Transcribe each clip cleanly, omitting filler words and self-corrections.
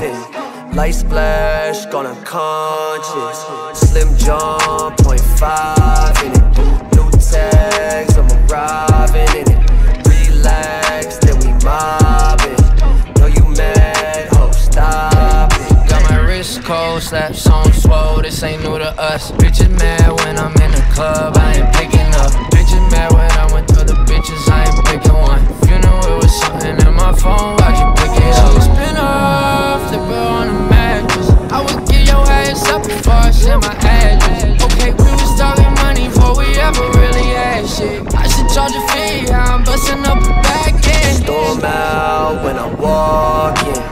fit. Light splash, gone unconscious. Slim John, .5 in it. New tags, I'm arriving in it. Relax, then we mobbing. Know you mad, ho, stop it. Got my wrist cold, slaps on swole. This ain't new to us. Bitches mad when I'm in the club, I ain't picking up. Bitches mad when I'm with other bitches, I ain't picking one. You know it was something in my phone. My address. Okay, we was talking money before we ever really had shit. I should charge a fee, I'm busting up a back end. Storm out when I'm walking.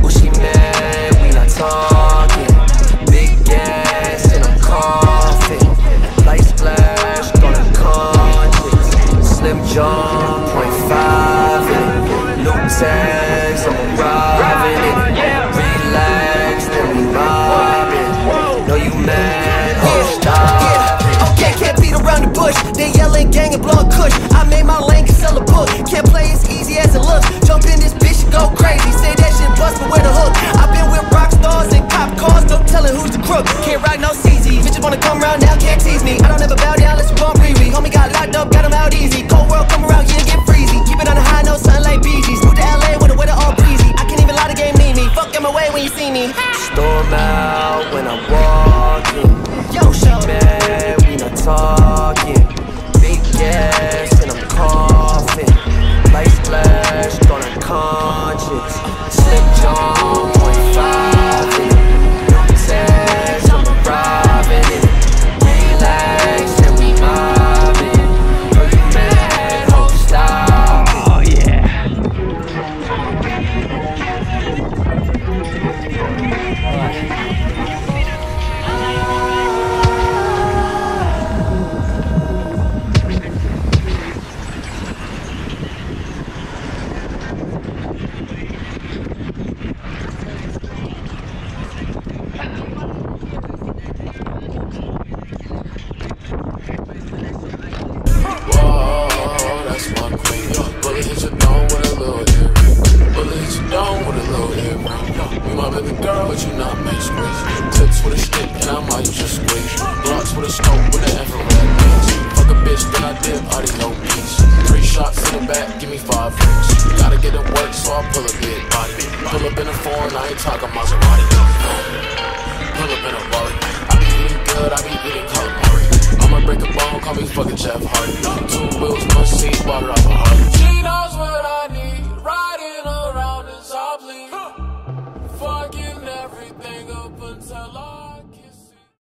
Who she mad, we not talking. Big gas and I'm coughing. Light splash, gone unconscious. Slim John, .5 in it. New tags, I'm arriving in it. Relax, then we mobbing. Know you mad, oh, stop. Okay, can't beat around the bush. They yelling gang and blowing kush. I made my lane, can sell a book. Can't play as easy as it looks. Jump in this bitch and go crazy. Say that shit bust, but with a hook. I've been with rock stars and cop cars. No telling who's the crook. Can't ride no CZ. Bitches wanna come round now, can't tease me. I don't ever bow down, let's bump Riri. Homie got locked up, got him out easy. Cold world come around, yeah, get freezy. Keep it on the high, no sun like Bee Gees. Move to LA with the weather all breezy. I can't even lie, the game need me. Fuck in my way when you see me. Storm out when I'm walking. Yo, she mad, we not talking. Big gas and I'm coughing. Light splash, gone unconscious. Slim John, .5 in it. New tags, I'm arriving in it. Relax and we mobbing. Girl, you mad, hope stop. Oh yeah. Fucking Jeff Hardy. Two wheels, no seat, bought it off a Harley. She knows what I need.